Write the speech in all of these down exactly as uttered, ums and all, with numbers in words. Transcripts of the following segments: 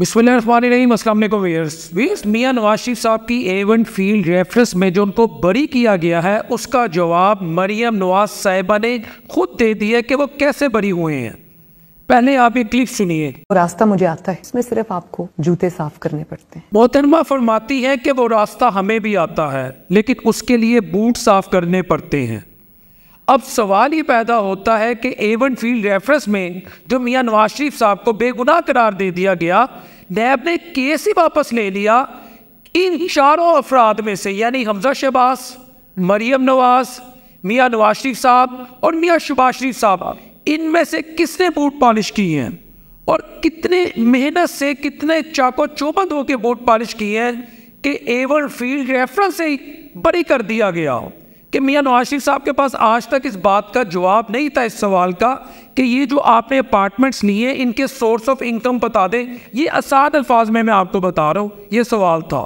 बिस्मिल्लाहिर्रहमानिर्रहीम, अस्सलाम वालेकुम व्यूअर्स। मियां नवाज शरीफ साहब की ए वन फील्ड रेफरेंस में जो उनको बरी किया गया है उसका जवाब मरियम नवाज साहिबा ने खुद दे दिया कि वो कैसे बरी हुए हैं। पहले आप एक क्लिप सुनिए। रास्ता मुझे आता है, इसमें सिर्फ आपको जूते साफ करने पड़ते हैं। मोहतरमा फरमाती है कि वो रास्ता हमें भी आता है लेकिन उसके लिए बूट साफ करने पड़ते हैं। अब सवाल ही पैदा होता है कि ए वन फील्ड रेफरेंस में जो मियां नवाज शरीफ साहब को बेगुनाह करार दे दिया गया, नैब ने केस ही वापस ले लिया। इन चारों अफराद में से यानी हमजा शहबाज, मरियम नवाज, मियां नवाज शरीफ साहब और मियां शहबाज शरीफ साहब, इनमें से किसने बूट पॉलिश की हैं और कितने मेहनत से, कितने चाको चौबंद होकर बूट पॉलिश की हैं कि ए वन फील्ड रेफरेंस से बरी कर दिया गया हो कि मियां नवाज शरीफ साहब के पास आज तक इस बात का जवाब नहीं था, इस सवाल का कि ये जो आपने अपार्टमेंट्स लिए इनके सोर्स ऑफ इनकम बता दें। ये आसान अल्फाज में मैं आपको बता रहा हूँ, ये सवाल था,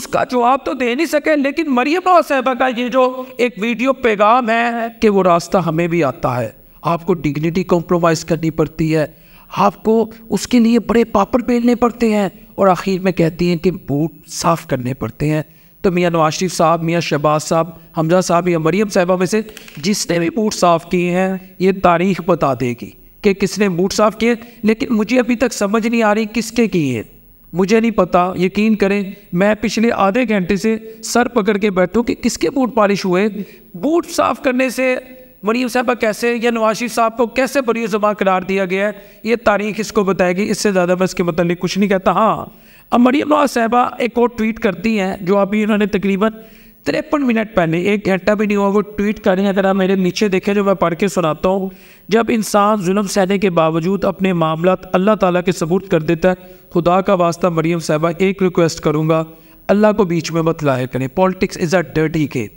उसका जवाब तो दे नहीं सके। लेकिन मरियम नवाज साहिबा का ये जो एक वीडियो पैगाम है कि वो रास्ता हमें भी आता है, आपको डिग्निटी कॉम्प्रोमाइज़ करनी पड़ती है, आपको उसके लिए बड़े पापड़ बेलने पड़ते हैं और आखिर में कहती हैं कि बूट साफ़ करने पड़ते हैं। तो मियां नवाज शरीफ साहब, मियां शहबाज साहब, हमजा साहब या मरियम साहिबा में से जिसने भी बूट साफ़ किए हैं ये तारीख बता देगी कि किसने बूट साफ़ किए। लेकिन मुझे अभी तक समझ नहीं आ रही किसके किए, मुझे नहीं पता। यकीन करें मैं पिछले आधे घंटे से सर पकड़ के बैठूँ कि किसके बूट पॉलिश हुए। बूट साफ़ करने से मरियम साहिबा कैसे या नवाज शरीफ साहब को कैसे बरी ज़ुबान करार दिया गया है ये तारीख इसको बताएगी। इससे ज़्यादा मैं इसके मतलब कुछ नहीं कहता। हाँ, अब मरियम नवाज साहिबा एक और ट्वीट करती हैं जो अभी उन्होंने तकरीबन तिरपन मिनट पहले, एक घंटा भी नहीं हुआ वो ट्वीट करें, अगर आप मेरे नीचे देखें जो मैं पढ़ के सुनाता हूँ। जब इंसान जुल्म सहने के बावजूद अपने मामला अल्लाह ताला के सबूत कर देता है, खुदा का वास्ता मरियम साहिबा एक रिक्वेस्ट करूँगा, अल्लाह को बीच में मत लाया करें। पॉलिटिक्स इज़ अ डर्टी के,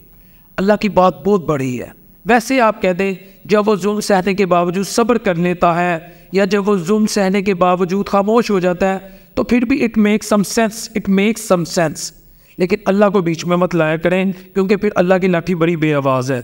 अल्लाह की बात बहुत बड़ी है। वैसे आप कह दें जब वो जुल्म सहने के बावजूद सब्र कर लेता है या जब वो जुल्म सहने के बावजूद खामोश हो जाता है तो फिर भी it makes some sense, it makes some sense. लेकिन अल्लाह को बीच में मत लाया करें क्योंकि फिर अल्लाह की लाठी बड़ी बेआवाज़ है,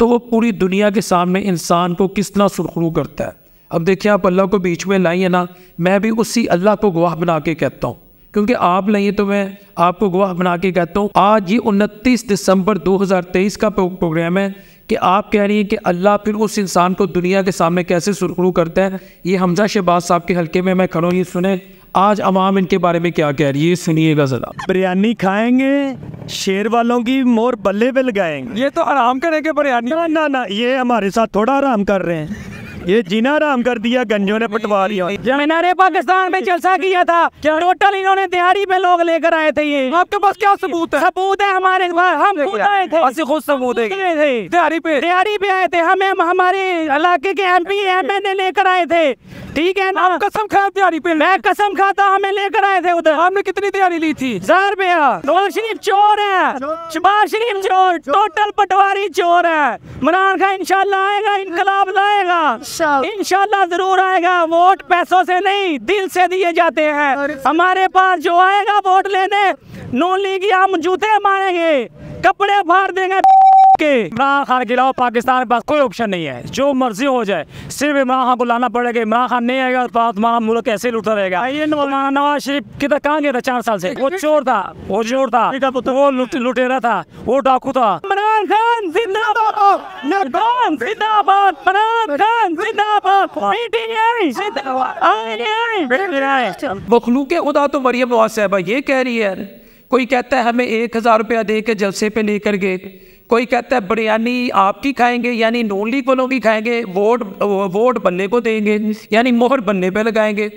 तो वो पूरी दुनिया के सामने इंसान को किस तरह सुरखरू करता है। अब देखिए, आप अल्लाह को बीच में लाइए ना, मैं भी उसी अल्लाह को गवाह बना के कहता हूँ क्योंकि आप लाइए तो मैं आपको गवाह बना के कहता हूँ। आज ये उनतीस दिसंबर दो हज़ार तेईस का प्रोग्राम है कि आप कह रही हैं कि अल्लाह फिर उस इंसान को दुनिया के सामने कैसे सुरखरू करता है। ये हमजा शहबाज साहब के हल्के में मैं खड़ा हूँ, ये सुने आज अवाम इनके बारे में क्या कह रही है, सुनिएगा जरा। बिरयानी खाएंगे, शेर वालों की मोर बल्ले पे लगाएंगे। ये तो आराम करेंगे बिरयानी, ना ना ना, ये हमारे साथ थोड़ा आराम कर रहे हैं, ये जीना आराम कर दिया गंजों ने, पटवारियों ने। पाकिस्तान में जलसा किया था क्या? टोटल इन्होंने दिहाड़ी पे लोग लेकर आए थे। ये आपके पास क्या सबूत है? सबूत है हमारे, हम खुद आए थे, असली खुद सबूत है। दिहाड़ी पे दिहाड़ी पे आए थे, हमें हमारे इलाके के M P M N A लेकर आए थे, ठीक है ना? आप कसम खाते दिहाड़ी पे, मैं कसम खाता हमें लेकर आए थे उधर। आपने कितनी दिहाड़ी ली थी? हजार रुपया। नवाज शरीफ चोर है, शहबाज शरीफ चोर, टोटल पटवारी चोर है। इमरान खान इंशाल्लाह आएगा, इनकलाब लाएगा, इंशाल्लाह जरूर आएगा। वोट पैसों से नहीं, दिल से दिए जाते हैं। हमारे पास जो आएगा वोट लेने, नून लीग के हम जूते मारेंगे, कपड़े फाड़ देंगे के। इमरान खान के अलावा पाकिस्तान के पास कोई ऑप्शन नहीं है, जो मर्जी हो जाए सिर्फ इमरान खान बुलाना पड़ेगा। इमरान खान नहीं आएगा तो हमारा मुल्क ऐसे लुटता रहेगा। नवाज शरीफ किधर कहाँ गया था चार साल से? वो चोर था, वो चोर था, वो लुटेरा था, वो डाकू था। इमरान खान जिंदाबाद, इमरान खान जिंदाबाद, पीटीआई जिंदाबाद। मखलूक खुदा तो मरियम नवाज साहिबा ये कह रही है। कोई कहता है हमें एक हज़ार रुपया दे के जलसे पे लेकर गए, कोई कहता है बिरयानी आपकी खाएंगे यानी नॉन लीग वालों की खाएंगे, वोट वोट बल्ले को देंगे यानी मोहर बल्ले पे लगाएंगे,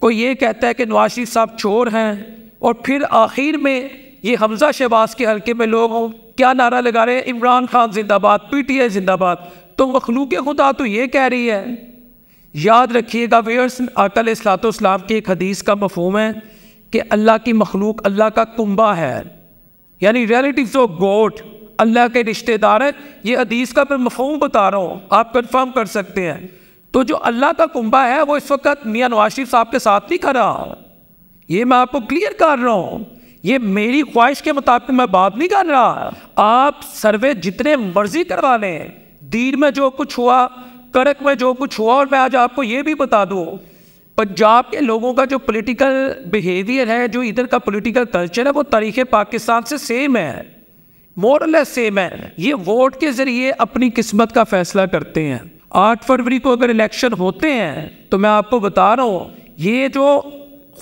कोई ये कहता है कि नवाज शरीफ साहब चोर हैं। और फिर आखिर में ये हमजा शहबाज के हल्के में लोग क्या नारा लगा रहे हैं, इमरान खान जिंदाबाद, पीटीआई जिंदाबाद। तो मखलूक खुदा तो ये कह रही है। याद रखिएगा व्यूअर्स, आका अलैहिस्सलातो वस्सलाम की एक हदीस का मफहूम है कि अल्लाह की मखलूक अल्लाह का कुंबा है यानी रिलेटिव्स ऑफ गॉड, अल्लाह के रिश्तेदार हैं। ये हदीस का मैं मफहूम बता रहा हूँ, आप कंफर्म कर सकते हैं। तो जो अल्लाह का कुंबा है वो इस वक्त मियां नवाज शरीफ साहब के साथ नहीं खड़ा, ये मैं आपको क्लियर कर रहा हूँ। ये मेरी ख्वाहिश के मुताबिक मैं बात नहीं कर रहा। आप सर्वे जितने मर्जी करवा लें, दीर में जो कुछ हुआ, करक में जो कुछ हुआ, और मैं आज आपको ये भी बता दूँ पंजाब के लोगों का जो पॉलिटिकल बिहेवियर है, जो इधर का पॉलिटिकल कल्चर है, वो तारीख़ पाकिस्तान से सेम है, मोरलेस सेम है। ये वोट के ज़रिए अपनी किस्मत का फैसला करते हैं। आठ फरवरी को अगर इलेक्शन होते हैं तो मैं आपको बता रहा हूँ, ये जो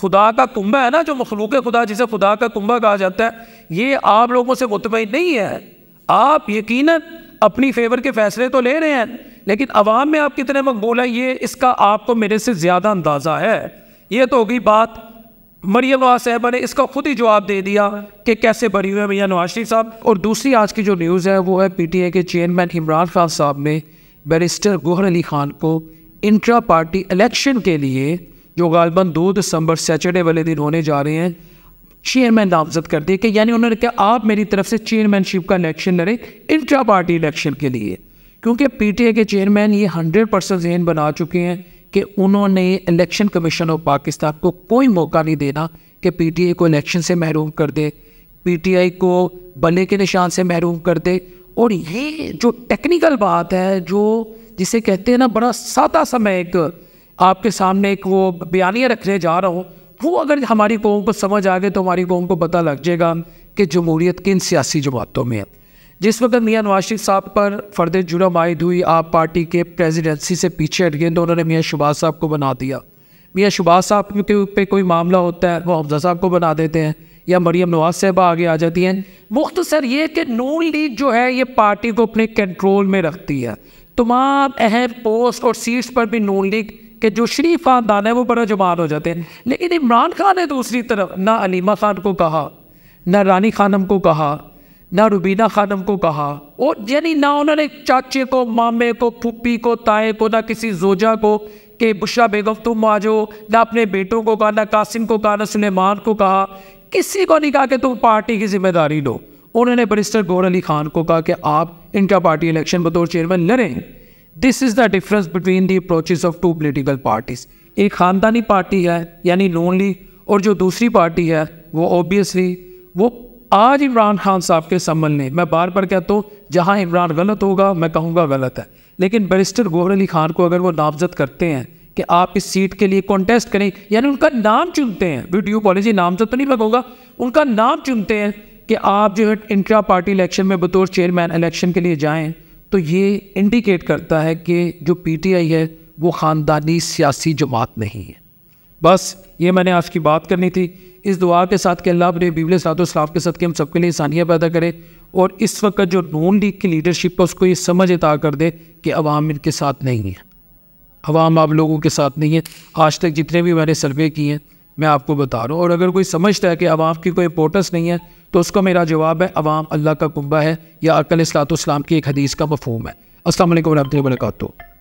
खुदा का कुंबा है ना, जो मखलूक खुदा जिसे खुदा का कुंबा कहा जाता है, ये आप लोगों से मुतमईन नहीं है। आप यकीनन अपनी फेवर के फैसले तो ले रहे हैं, लेकिन अवाम में आप कितने मकबूल हैं, ये इसका आपको मेरे से ज़्यादा अंदाज़ा है। ये तो होगी बात। मरियम नवाज साहबा ने इसका खुद ही जवाब दे दिया कि कैसे भरी हुए मियां नवाज शरीफ साहब। और दूसरी आज की जो न्यूज़ है वो है पीटीआई के चेयरमैन इमरान खान साहब ने बैरिस्टर गोहर अली खान को इंट्रा पार्टी इलेक्शन के लिए, जो गालबन दो दिसंबर सैटरडे वाले दिन होने जा रहे हैं, चेयरमैन नामजद कर दिए। कि यानी उन्होंने कहा आप मेरी तरफ से चेयरमैनशिप का इलेक्शन लड़े इंट्रा पार्टी इलेक्शन के लिए, क्योंकि पीटीआई के चेयरमैन ये हंड्रेड परसेंट जहन बना चुके हैं कि उन्होंने इलेक्शन कमीशन ऑफ पाकिस्तान को कोई मौका नहीं देना कि पीटीआई को इलेक्शन से महरूम कर दे, पीटीआई को बल्ले के निशान से महरूम कर दे। और ये जो टेक्निकल बात है, जो जिसे कहते हैं ना, बड़ा सादा सा मैं एक आपके सामने एक वो बयानिया रखने जा रहा हूँ, वो अगर हमारी कौम को समझ आ गए तो हमारी कौम को पता लग जाएगा कि जमहूरियत किन सियासी जमातों में है। जिस वक्त मियां नवाज शरीफ साहब पर फर्द जुर्म आयद हुई, आप पार्टी के प्रेसिडेंसी से पीछे हट गए तो उन्होंने मियां शहबाज साहब को बना दिया। मियां शहबाज साहब के ऊपर कोई मामला होता है वो हमजा साहब को बना देते हैं, या मरियम नवाज साहबा आगे आ जाती हैं। मुख्तसर ये कि नून लीग जो है ये पार्टी को अपने कंट्रोल में रखती है। तमाम अहम पोस्ट और सीट्स पर भी नून लीग के जो शरीफ खानदान है वो बड़ा जुबान हो जाते हैं। लेकिन इमरान खान ने दूसरी तरफ ना अलीमा खान को कहा, ना रानी खानम को कहा, ना रुबीना खानम को कहा, और यानी ना उन्होंने चाचे को, मामे को, फूफी को, ताए को, ना किसी जोजा को कि बुशरा बेगम तुम आ जाओ, ना अपने बेटों को कहा, ना कासिम को कहा, ना सुलेमान को कहा, किसी को नहीं कहा कि तुम पार्टी की जिम्मेदारी लो। उन्होंने बैरिस्टर गोहर अली खान को कहा कि आप इंटर पार्टी इलेक्शन बतौर चेयरमैन लड़ें। This is the difference between the approaches of two political parties. एक ख़ानदानी पार्टी है यानी नून लीग, और जो दूसरी पार्टी है वो ओबियसली वो आज इमरान खान साहब के संभलने, मैं बार बार कहता हूँ जहाँ इमरान गलत होगा मैं कहूँगा गलत है, लेकिन बैरिस्टर गोहर अली खान को अगर वो नामजद करते हैं कि आप इस सीट के लिए कॉन्टेस्ट करें, यानी उनका नाम चुनते हैं, वीडियो पॉलिसी नामजद तो नहीं लगूंगा, उनका नाम चुनते हैं कि आप जो है इंट्रा पार्टी इलेक्शन में बतौर चेयरमैन इलेक्शन के लिए जाएँ, तो ये इंडिकेट करता है कि जो पी टी आई है वो ख़ानदानी सियासी जमात नहीं है। बस ये मैंने आज की बात करनी थी, इस दुआ के साथ कि अल्लाह अपने बीबले सातो सलाम के साथ कि हम सबके लिए इंसानियत पैदा करे, और इस वक्त जो नून लीग की लीडरशिप है उसको ये समझ अता कर दे कि अवाम इनके साथ नहीं है, अवाम आप लोगों के साथ नहीं है। आज तक जितने भी मैंने सर्वे किए हैं मैं आपको बता रहा हूँ, और अगर कोई समझता है कि अवाम की कोई इंपोर्टेंस नहीं है तो उसका मेरा जवाब है अवाम अल्लाह का कुंबा है, या अकल सलातो सलाम की एक हदीस का मफहूम है। अस्सलाम वालेकुम रहमतुल्लाहि व बरकातहू।